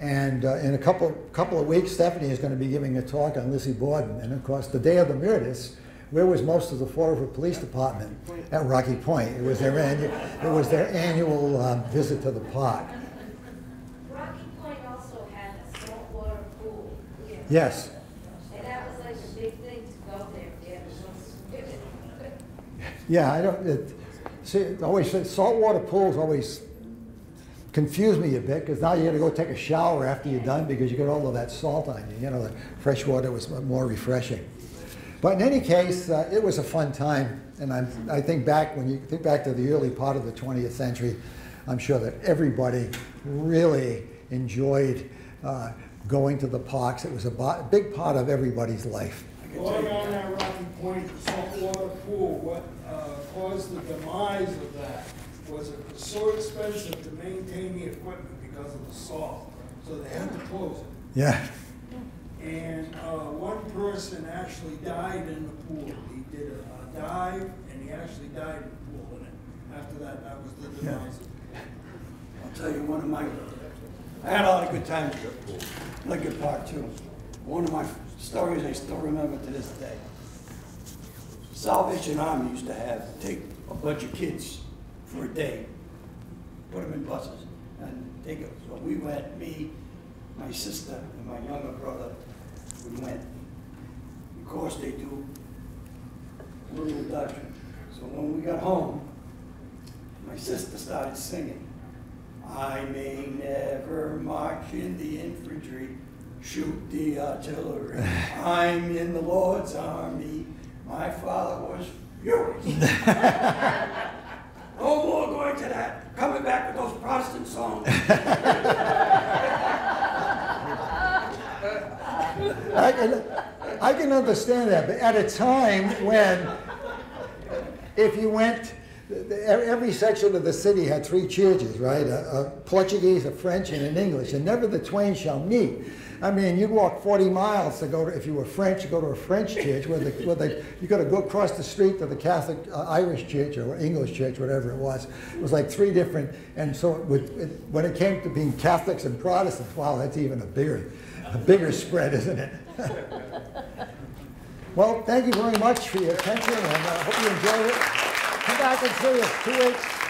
And uh, in a couple, couple of weeks, Stephanie is going to be giving a talk on Lizzie Borden. And of course, the day of the murders, where was most of the Fall River Police Department? At Rocky Point. It was their, annu it was their annual uh, visit to the park. Rocky Point also had a saltwater pool. You know? Yes. And that was like a big thing to go there. Yeah, I don't, it, see, always, saltwater pools always confused me a bit, because now you got to go take a shower after you're done because you got all of that salt on you. You know, the fresh water was more refreshing. But in any case, uh, it was a fun time, and I'm, I think back when you think back to the early part of the twentieth century, I'm sure that everybody really enjoyed uh, going to the parks. It was a big part of everybody's life. Going on that Rocky Point saltwater pool, what uh, caused the demise of that? Was it was so expensive to maintain the equipment because of the salt, so they had to close it. Yeah. And uh, one person actually died in the pool. He did a, a dive, and he actually died in the pool. And after that, that was the demise. Yeah. I'll tell you, one of my, I had a lot of good times at the pool. Lincoln Park too. One of my stories I still remember to this day. Salvation Army used to have take a bunch of kids for a day, put them in buses, and take them. So we went, me, my sister, and my younger brother, we went. Of course they do, little Dutch. So when we got home, my sister started singing, I may never march in the infantry, shoot the artillery. I'm in the Lord's army. My father was furious. No more going to that. Coming back with those Protestant songs. I can, I can understand that, but at a time when, if you went, every section of the city had three churches, right? A, a Portuguese, a French, and an English, and never the twain shall meet. I mean, you'd walk forty miles to go to, if you were French, to go to a French church, where the, where the, you got to go across the street to the Catholic uh, Irish church or English church, whatever it was. It was like three different, and so it would, it, when it came to being Catholics and Protestants, wow, that's even a bigger, a bigger spread, isn't it? Well, thank you very much for your attention, and I uh, hope you enjoyed it. Come back and see us two weeks.